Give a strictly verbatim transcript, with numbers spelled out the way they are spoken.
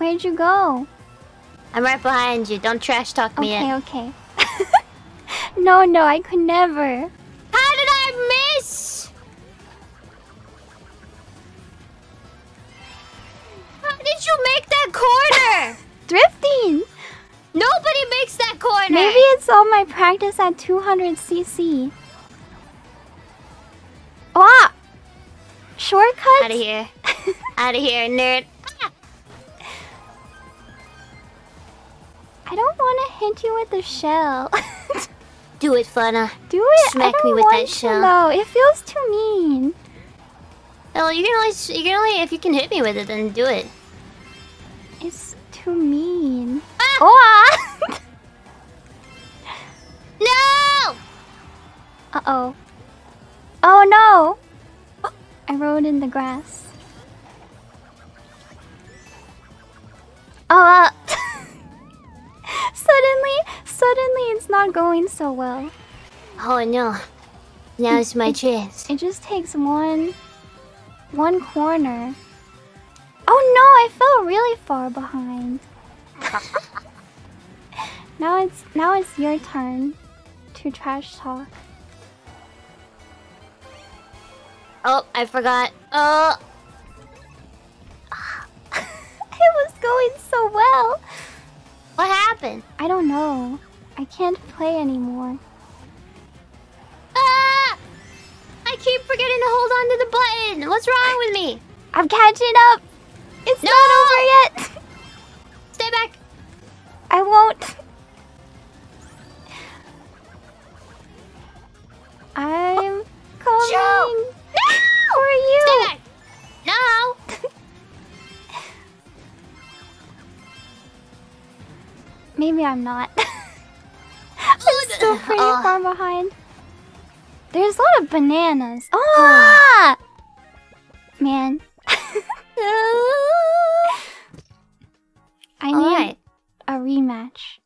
Where'd you go? I'm right behind you. Don't trash talk me in. Okay, okay. No, no, I could never. How did I miss? How did you make that corner? Drifting. Nobody makes that corner. Maybe it's all my practice at two hundred C C. Wow. Shortcuts? Out of here. Out of here, nerd. I don't want to hit you with the shell. Do it, Fauna. Do it. Smack me with that shell. No, it feels too mean. Well, you can only, you can only, if you can hit me with it, then do it. It's too mean. Ah! Oh! No! Uh oh. Oh no! I rode in the grass. Oh. Uh. Suddenly, suddenly it's not going so well. Oh no. Now it's my it, chance. It just takes one... One corner. Oh no, I fell really far behind. Now it's, now it's your turn to trash talk. Oh, I forgot. Oh! It was going so well! What happened? I don't know. I can't play anymore. Ah! I keep forgetting to hold on to the button! What's wrong with me? I'm catching up! It's no! not over yet! Stay back! I won't. I'm coming Joe! No! for you! Stay back! No! Maybe I'm not. I'm still pretty oh. far behind. There's a lot of bananas. Oh! oh. Man. I All need right. a rematch.